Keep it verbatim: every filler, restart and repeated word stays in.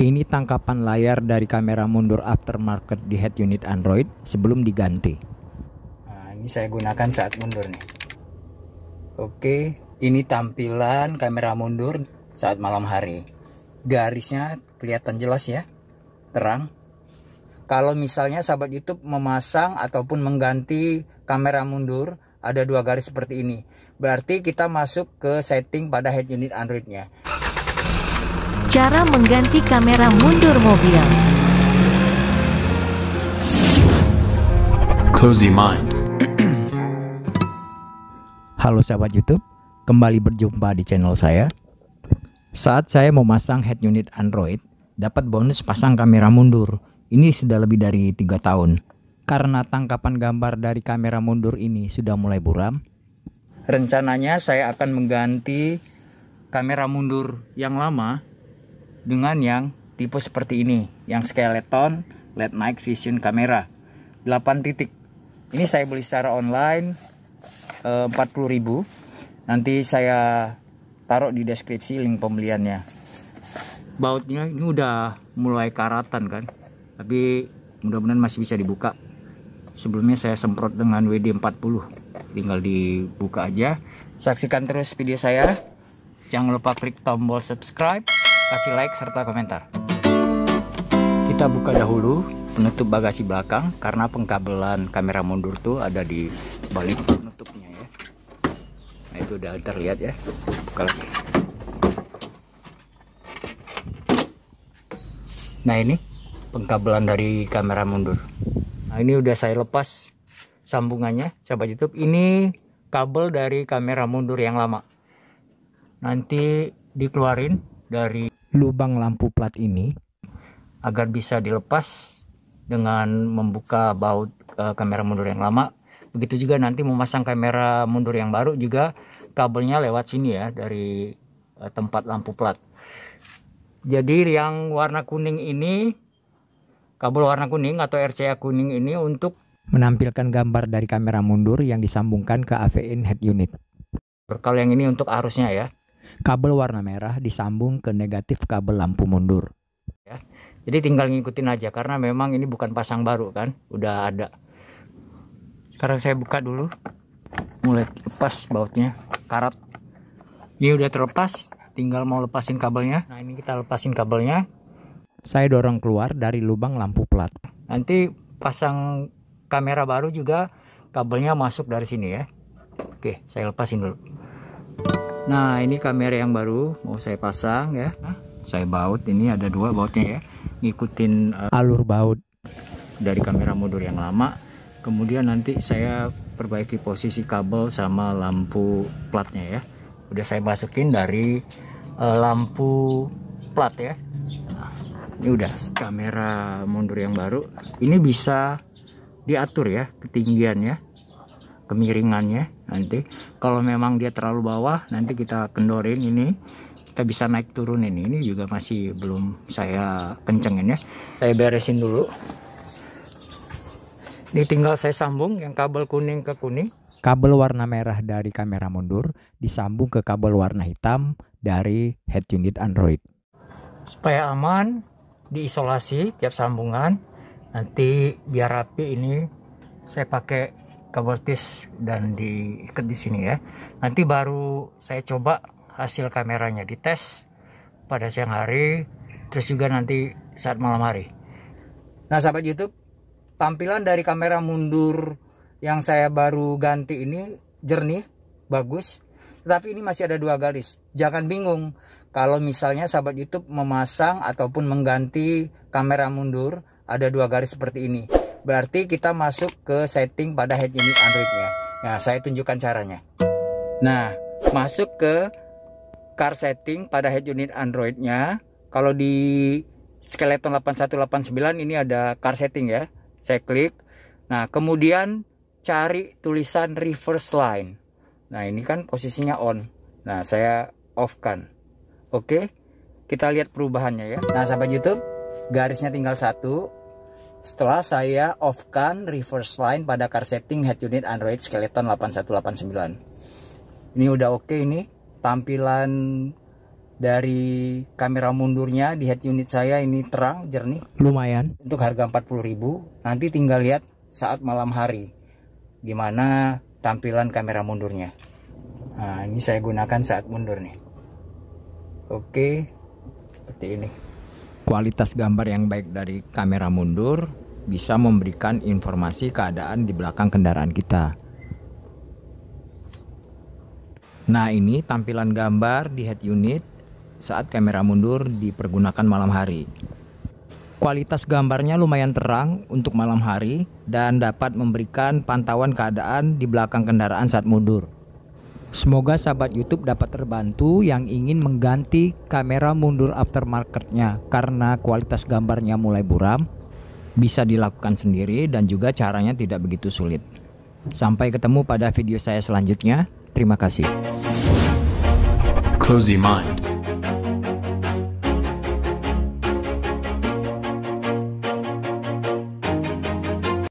Ini tangkapan layar dari kamera mundur aftermarket di head unit Android sebelum diganti. Nah, ini saya gunakan saat mundur nih. Oke, ini tampilan kamera mundur saat malam hari. Garisnya kelihatan jelas ya, terang. Kalau misalnya sahabat YouTube memasang ataupun mengganti kamera mundur, ada dua garis seperti ini. Berarti kita masuk ke setting pada head unit Androidnya. Cara mengganti kamera mundur mobil. Cozy Mind. Halo sahabat YouTube, kembali berjumpa di channel saya. Saat saya memasang head unit Android, dapat bonus pasang kamera mundur. Ini sudah lebih dari tiga tahun. Karena tangkapan gambar dari kamera mundur ini sudah mulai buram, rencananya saya akan mengganti kamera mundur yang lama dengan yang tipe seperti ini, yang Skeleton Late Night Vision Camera delapan titik. Ini saya beli secara online empat puluh ribu rupiah. Nanti saya taruh di deskripsi link pembeliannya. Bautnya ini udah mulai karatan kan, tapi mudah-mudahan masih bisa dibuka. Sebelumnya saya semprot dengan W D empat puluh. Tinggal dibuka aja. Saksikan terus video saya. Jangan lupa klik tombol subscribe, kasih like serta komentar. Kita buka dahulu penutup bagasi belakang karena pengkabelan kamera mundur tuh ada di balik penutupnya ya. Nah, itu udah terlihat ya. Buka lagi. Nah, ini pengkabelan dari kamera mundur. Nah, ini udah saya lepas sambungannya, sahabat YouTube. Ini kabel dari kamera mundur yang lama. Nanti dikeluarin dari lubang lampu plat ini agar bisa dilepas dengan membuka baut e, kamera mundur yang lama. Begitu juga nanti memasang kamera mundur yang baru, juga kabelnya lewat sini ya, dari e, tempat lampu plat. Jadi yang warna kuning ini, kabel warna kuning atau R C A kuning ini untuk menampilkan gambar dari kamera mundur yang disambungkan ke A V N head unit. Kalau yang ini untuk arusnya ya. Kabel warna merah disambung ke negatif kabel lampu mundur ya, jadi tinggal ngikutin aja karena memang ini bukan pasang baru kan, udah ada. Sekarang saya buka dulu, mulai lepas bautnya, karat ini udah terlepas, tinggal mau lepasin kabelnya. Nah, ini kita lepasin kabelnya. Saya dorong keluar dari lubang lampu plat. Nanti pasang kamera baru juga kabelnya masuk dari sini ya. Oke, saya lepasin dulu. Nah, ini kamera yang baru mau saya pasang ya. Saya baut, ini ada dua bautnya ya. Ngikutin uh, alur baut dari kamera mundur yang lama. Kemudian nanti saya perbaiki posisi kabel sama lampu platnya ya. Udah saya masukin dari uh, lampu plat ya. Nah, ini udah kamera mundur yang baru. Ini bisa diatur ya ketinggiannya, kemiringannya. Nanti kalau memang dia terlalu bawah, nanti kita kendorin ini, kita bisa naik turun. Ini ini juga masih belum saya kencengin ya. Saya beresin dulu, ini tinggal saya sambung yang kabel kuning ke kuning. Kabel warna merah dari kamera mundur disambung ke kabel warna hitam dari head unit Android. Supaya aman, diisolasi tiap sambungan. Nanti biar rapi, ini saya pakai kabel tis dan diikat di sini ya. Nanti baru saya coba hasil kameranya, dites pada siang hari, terus juga nanti saat malam hari. Nah sahabat YouTube, tampilan dari kamera mundur yang saya baru ganti ini jernih, bagus. Tetapi ini masih ada dua garis. Jangan bingung kalau misalnya sahabat YouTube memasang ataupun mengganti kamera mundur, ada dua garis seperti ini. Berarti kita masuk ke setting pada head unit Androidnya. Nah, saya tunjukkan caranya. Nah, masuk ke car setting pada head unit Androidnya. Kalau di Skeleton delapan satu delapan sembilan ini ada car setting ya. Saya klik. Nah, kemudian cari tulisan reverse line. Nah, ini kan posisinya on. Nah, saya off kan. Oke, kita lihat perubahannya ya. Nah, sahabat YouTube, garisnya tinggal satu. Setelah saya off-kan reverse line pada car setting head unit Android Skeleton delapan satu delapan sembilan. Ini udah oke, ini tampilan dari kamera mundurnya di head unit saya ini terang jernih, lumayan. Untuk harga empat puluh ribu, nanti tinggal lihat saat malam hari gimana tampilan kamera mundurnya. Nah, ini saya gunakan saat mundur nih. Oke, seperti ini. Kualitas gambar yang baik dari kamera mundur bisa memberikan informasi keadaan di belakang kendaraan kita. Nah, ini tampilan gambar di head unit saat kamera mundur dipergunakan malam hari. Kualitas gambarnya lumayan terang untuk malam hari dan dapat memberikan pantauan keadaan di belakang kendaraan saat mundur. Semoga sahabat YouTube dapat terbantu yang ingin mengganti kamera mundur aftermarketnya karena kualitas gambarnya mulai buram. Bisa dilakukan sendiri dan juga caranya tidak begitu sulit. Sampai ketemu pada video saya selanjutnya. Terima kasih. Cozy Mind.